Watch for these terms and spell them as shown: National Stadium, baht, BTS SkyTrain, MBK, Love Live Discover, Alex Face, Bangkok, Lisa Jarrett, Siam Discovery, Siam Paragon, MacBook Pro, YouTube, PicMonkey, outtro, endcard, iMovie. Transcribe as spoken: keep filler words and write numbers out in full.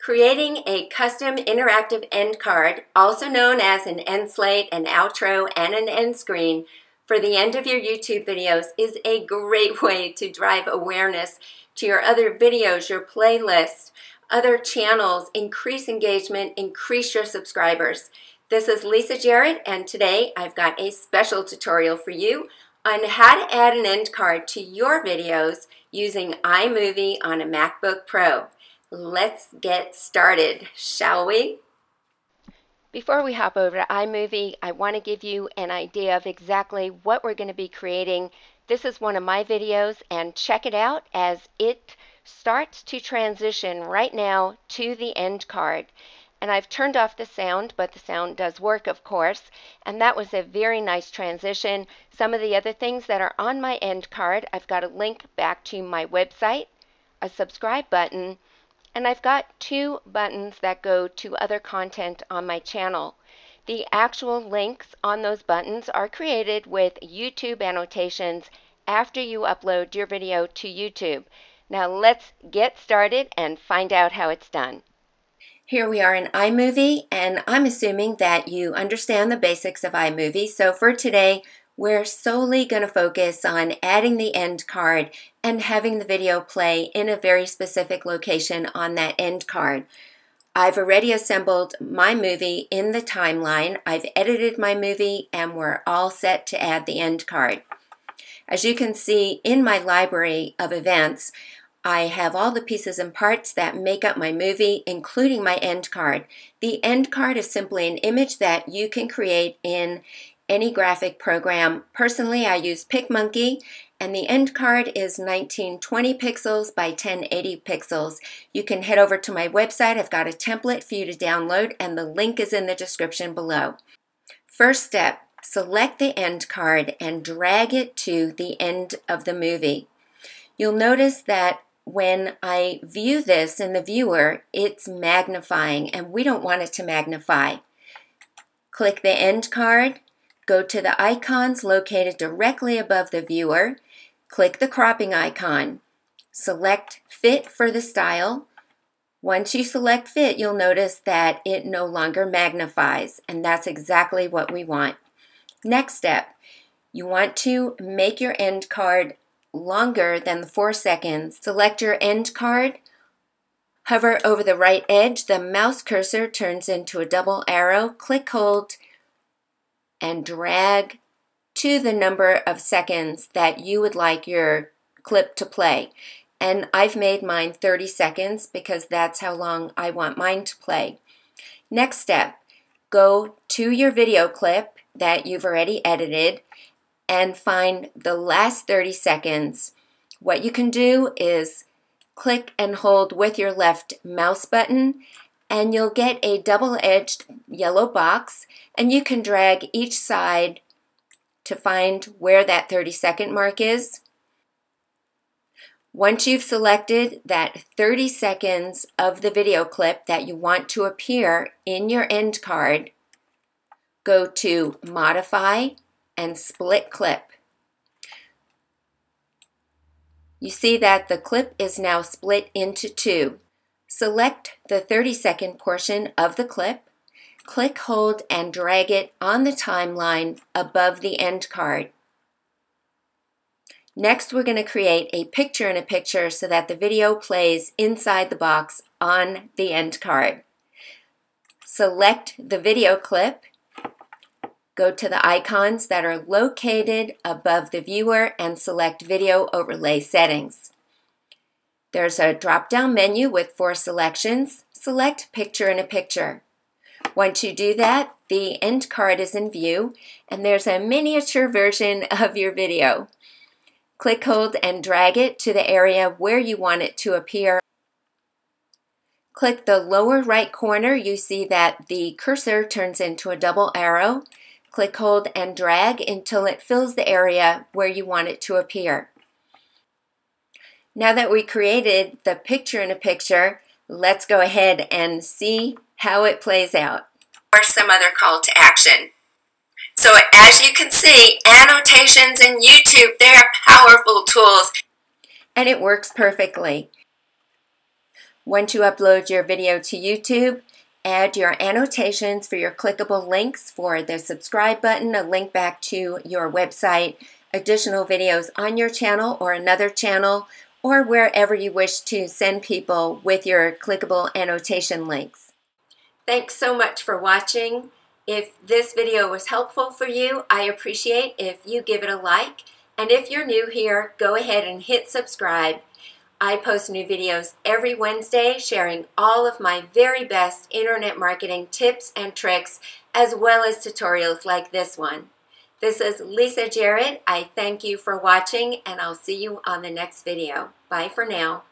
Creating a custom interactive end card, also known as an end slate, an outro, and an end screen for the end of your YouTube videos is a great way to drive awareness to your other videos, your playlists, other channels, increase engagement, increase your subscribers. This is Lisa Jarrett, and today I've got a special tutorial for you on how to add an end card to your videos using iMovie on a MacBook Pro. Let's get started, shall we? Before we hop over to iMovie, I want to give you an idea of exactly what we're going to be creating. This is one of my videos, and check it out as it starts to transition right now to the end card. And I've turned off the sound, but the sound does work, of course, and that was a very nice transition. Some of the other things that are on my end card, I've got a link back to my website, a subscribe button, and I've got two buttons that go to other content on my channel. The actual links on those buttons are created with YouTube annotations after you upload your video to YouTube. Now let's get started and find out how it's done. Here we are in iMovie, and I'm assuming that you understand the basics of iMovie, so for today we're solely going to focus on adding the end card and having the video play in a very specific location on that end card. I've already assembled my movie in the timeline. I've edited my movie, and we're all set to add the end card. As you can see in my library of events, I have all the pieces and parts that make up my movie, including my end card. The end card is simply an image that you can create in any graphic program. Personally, I use PicMonkey, and the end card is nineteen twenty pixels by ten eighty pixels. You can head over to my website. I've got a template for you to download, and the link is in the description below. First step, select the end card and drag it to the end of the movie. You'll notice that when I view this in the viewer, it's magnifying, and we don't want it to magnify. Click the end card. Go to the icons located directly above the viewer, click the cropping icon, select Fit for the style. Once you select Fit, you'll notice that it no longer magnifies, and that's exactly what we want. Next step, you want to make your end card longer than the four seconds. Select your end card, hover over the right edge, the mouse cursor turns into a double arrow, click hold, and drag to the number of seconds that you would like your clip to play. And I've made mine thirty seconds because that's how long I want mine to play. Next step, go to your video clip that you've already edited and find the last thirty seconds. What you can do is click and hold with your left mouse button, and you'll get a double-edged yellow box, and you can drag each side to find where that thirty second mark is. Once you've selected that thirty seconds of the video clip that you want to appear in your end card, go to Modify and Split Clip. You see that the clip is now split into two. Select the thirty second portion of the clip, click, hold, and drag it on the timeline above the end card. Next, we're going to create a picture-in-a-picture so that the video plays inside the box on the end card. Select the video clip, go to the icons that are located above the viewer, and select Video Overlay Settings. There's a drop-down menu with four selections. Select Picture in a Picture. Once you do that, the end card is in view, and there's a miniature version of your video. Click, hold, and drag it to the area where you want it to appear. Click the lower right corner. You see that the cursor turns into a double arrow. Click, hold, and drag until it fills the area where you want it to appear. Now that we created the picture in a picture, let's go ahead and see how it plays out. Or some other call to action. So as you can see, annotations in YouTube, they are powerful tools. And it works perfectly. Once you upload your video to YouTube, add your annotations for your clickable links for the subscribe button, a link back to your website, additional videos on your channel or another channel, or wherever you wish to send people with your clickable annotation links. Thanks so much for watching. If this video was helpful for you, I appreciate if you give it a like. And if you're new here, go ahead and hit subscribe. I post new videos every Wednesday sharing all of my very best internet marketing tips and tricks, as well as tutorials like this one. This is Lisa Jarrett. I thank you for watching, and I'll see you on the next video. Bye for now.